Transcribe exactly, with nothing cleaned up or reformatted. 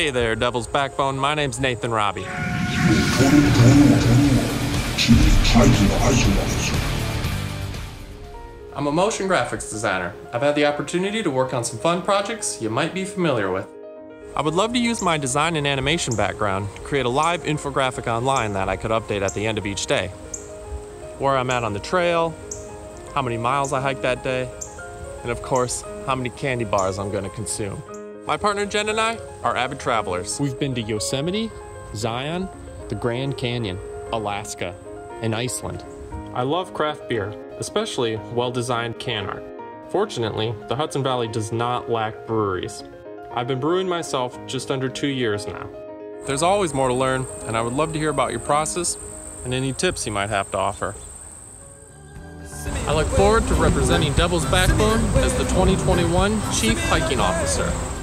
Hey there, Devil's Backbone. My name's Nathan Raabe. Chief Hiking Officer. I'm a motion graphics designer. I've had the opportunity to work on some fun projects you might be familiar with. I would love to use my design and animation background to create a live infographic online that I could update at the end of each day. Where I'm at on the trail, how many miles I hiked that day, and of course, how many candy bars I'm going to consume. My partner Jen and I are avid travelers. We've been to Yosemite, Zion, the Grand Canyon, Alaska, and Iceland. I love craft beer, especially well-designed can art. Fortunately, the Hudson Valley does not lack breweries. I've been brewing myself just under two years now. There's always more to learn, and I would love to hear about your process and any tips you might have to offer. I look forward to representing Devil's Backbone as the twenty twenty-one Chief Hiking Officer.